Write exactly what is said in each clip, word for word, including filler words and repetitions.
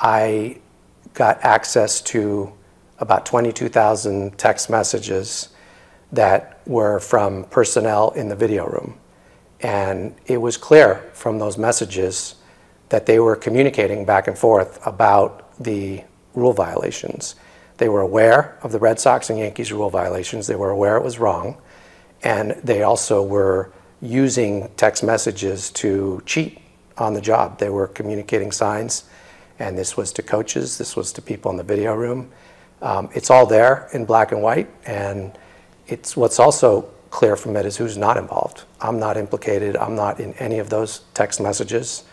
I got access to about twenty-two thousand text messages that were from personnel in the video room. And it was clear from those messages that they were communicating back and forth about the rule violations. They were aware of the Red Sox and Yankees rule violations. They were aware it was wrong. And they also were using text messages to cheat on the job. They were communicating signs. And this was to coaches. This was to people in the video room. Um, it's all there in black and white. And it's what's also clear from it is who's not involved. I'm not implicated. I'm not in any of those text messages.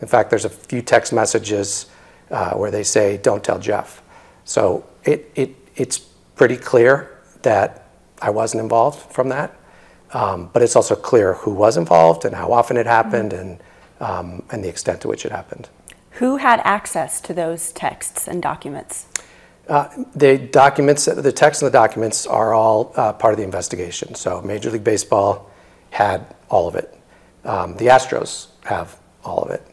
In fact, there's a few text messages uh, where they say, "Don't tell Jeff." So it, it, it's pretty clear that I wasn't involved from that. Um, but it's also clear who was involved and how often it happened and, um, and the extent to which it happened. Who had access to those texts and documents? Uh, the documents, the text and the documents are all uh, part of the investigation. So Major League Baseball had all of it. Um, the Astros have all of it.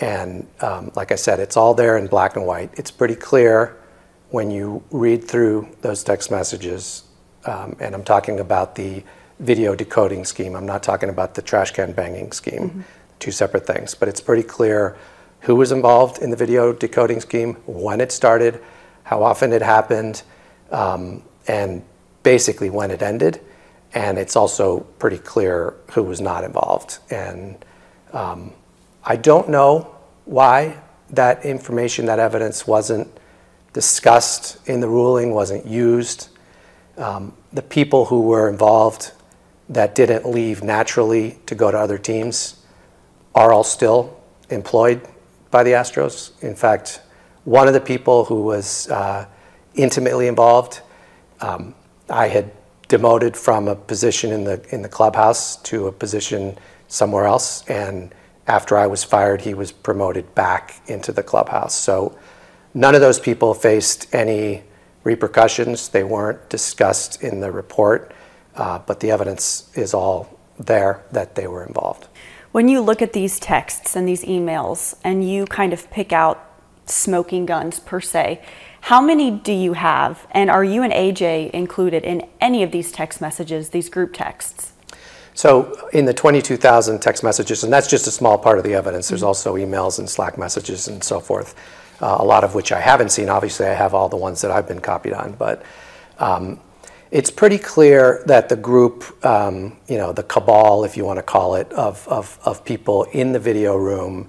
And um, like I said, it's all there in black and white. It's pretty clear when you read through those text messages, um, and I'm talking about the video decoding scheme. I'm not talking about the trash can banging scheme, mm-hmm. Two separate things. But it's pretty clear who was involved in the video decoding scheme, when it started, how often it happened, um, and basically when it ended. And it's also pretty clear who was not involved. And um, I don't know why that information, that evidence wasn't discussed in the ruling, wasn't used. Um, the people who were involved that didn't leave naturally to go to other teams are all still employed by the Astros. In fact, one of the people who was uh, intimately involved, um, I had demoted from a position in the, in the clubhouse to a position somewhere else. And after I was fired, he was promoted back into the clubhouse. So none of those people faced any repercussions. They weren't discussed in the report, uh, but the evidence is all there that they were involved. When you look at these texts and these emails and you kind of pick out smoking guns per se, how many do you have? And are you and A J included in any of these text messages, these group texts? So in the twenty-two thousand text messages, and that's just a small part of the evidence, there's mm-hmm. also emails and Slack messages and so forth, uh, a lot of which I haven't seen. Obviously, I have all the ones that I've been copied on, but um, it's pretty clear that the group, um, you know, the cabal, if you want to call it, of, of, of people in the video room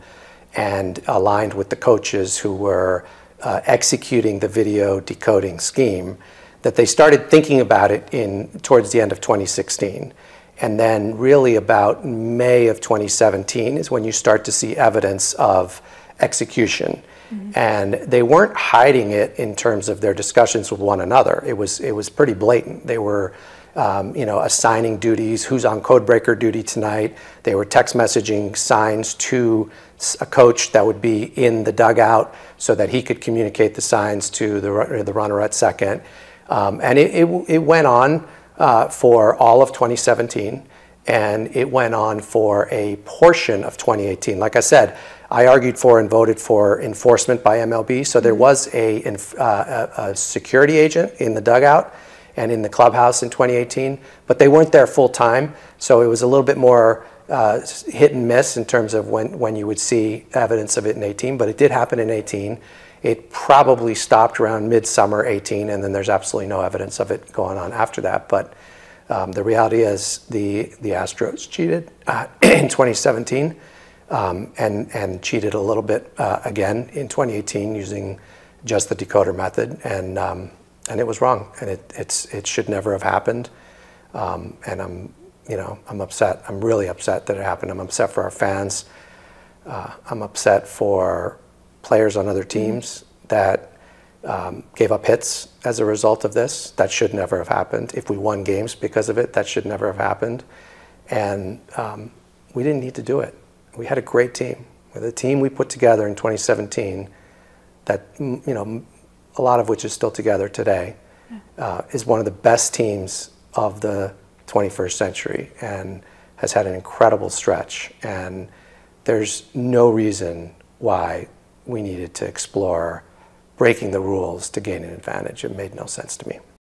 and aligned with the coaches who were uh, executing the video decoding scheme, that they started thinking about it in towards the end of twenty sixteen. And then really about May of twenty seventeen is when you start to see evidence of execution. Mm-hmm. And they weren't hiding it in terms of their discussions with one another. It was, it was pretty blatant. They were um, you know, assigning duties, who's on codebreaker duty tonight. They were text messaging signs to a coach that would be in the dugout so that he could communicate the signs to the, the runner at second. Um, and it, it, it went on uh, for all of twenty seventeen. And it went on for a portion of twenty eighteen. Like I said, I argued for and voted for enforcement by M L B. So there was a, uh, a security agent in the dugout and in the clubhouse in twenty eighteen, but they weren't there full time. So it was a little bit more uh, hit and miss in terms of when, when you would see evidence of it in eighteen, but it did happen in eighteen. It probably stopped around midsummer eighteen, and then there's absolutely no evidence of it going on after that. But um, the reality is the, the Astros cheated uh, in twenty seventeen. Um, and, and cheated a little bit uh, again in twenty eighteen using just the decoder method, and, um, and it was wrong, and it, it's, it should never have happened. Um, and I'm, you know, I'm upset. I'm really upset that it happened. I'm upset for our fans. Uh, I'm upset for players on other teams that um, gave up hits as a result of this. That should never have happened. If we won games because of it, that should never have happened. And um, we didn't need to do it. We had a great team. With a team we put together in twenty seventeen that, you know, a lot of which is still together today, uh, is one of the best teams of the twenty-first century and has had an incredible stretch. And there's no reason why we needed to explore breaking the rules to gain an advantage. It made no sense to me.